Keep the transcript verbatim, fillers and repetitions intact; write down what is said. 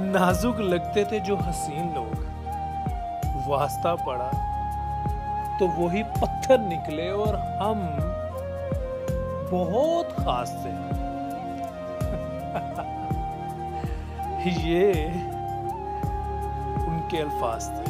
नाजुक लगते थे जो हसीन लोग, वास्ता पड़ा तो वही पत्थर निकले और हम बहुत खास थे। ये उनके अल्फाज थे।